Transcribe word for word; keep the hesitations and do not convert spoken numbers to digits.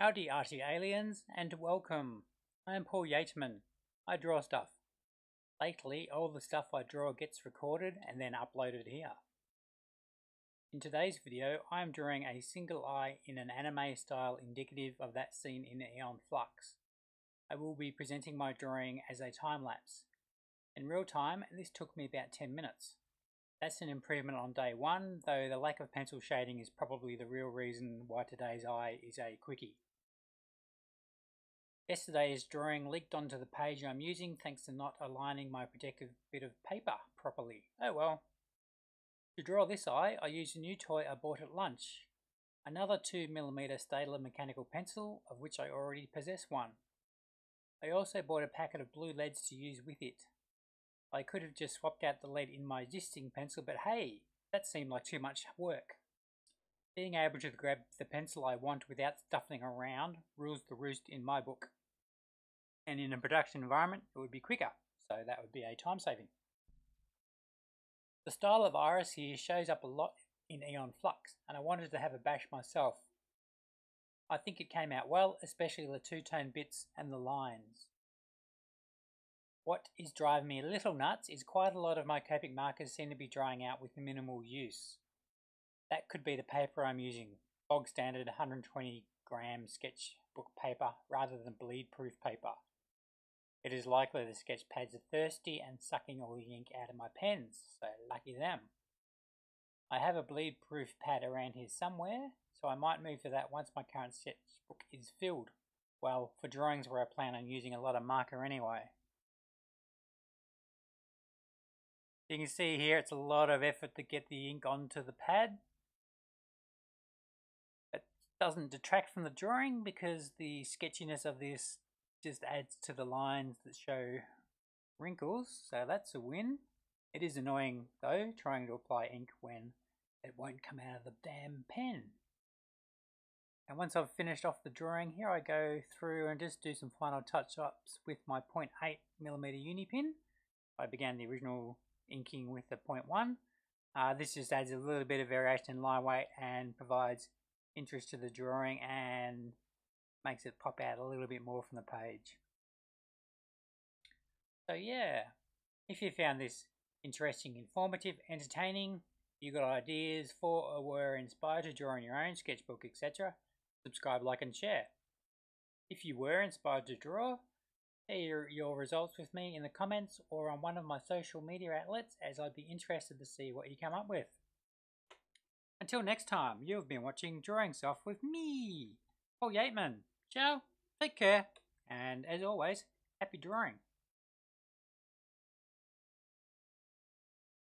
Howdy, Arty Aliens, and welcome. I am Paul Yeatman. I draw stuff. Lately, all the stuff I draw gets recorded and then uploaded here. In today's video, I am drawing a single eye in an anime style indicative of that scene in Aeon Flux. I will be presenting my drawing as a time lapse. In real time, this took me about ten minutes. That's an improvement on day one, though the lack of pencil shading is probably the real reason why today's eye is a quickie. Yesterday's drawing leaked onto the page I'm using thanks to not aligning my protective bit of paper properly. Oh well. To draw this eye, I used a new toy I bought at lunch. Another two millimeter Staedtler mechanical pencil, of which I already possess one. I also bought a packet of blue leads to use with it. I could have just swapped out the lead in my existing pencil, but hey, that seemed like too much work. Being able to grab the pencil I want without stuffing around rules the roost in my book. And in a production environment, it would be quicker, so that would be a time saving. The style of iris here shows up a lot in Aeon Flux, and I wanted to have a bash myself. I think it came out well, especially the two-tone bits and the lines. What is driving me a little nuts is quite a lot of my Copic markers seem to be drying out with minimal use. That could be the paper I'm using, bog standard one hundred twenty gram sketchbook paper rather than bleed proof paper. It is likely the sketch pads are thirsty and sucking all the ink out of my pens, so lucky them. I have a bleed proof pad around here somewhere, so I might move to that once my current sketchbook is filled. Well, for drawings where I plan on using a lot of marker anyway. You can see here it's a lot of effort to get the ink onto the pad. It doesn't detract from the drawing because the sketchiness of this just adds to the lines that show wrinkles, so that's a win. It is annoying though, trying to apply ink when it won't come out of the damn pen. And once I've finished off the drawing here, I go through and just do some final touch-ups with my zero point eight millimeter uni-pin. I began the original inking with the zero point one. Uh, this just adds a little bit of variation in line weight and provides interest to the drawing and makes it pop out a little bit more from the page. So yeah, if you found this interesting, informative, entertaining, you got ideas for or were inspired to draw in your own sketchbook, et cetera, subscribe, like and share. If you were inspired to draw, share your results with me in the comments or on one of my social media outlets, as I'd be interested to see what you come up with. Until next time, you've been watching Drawing Soft with me, Paul Yeatman. Ciao, take care, and as always, happy drawing.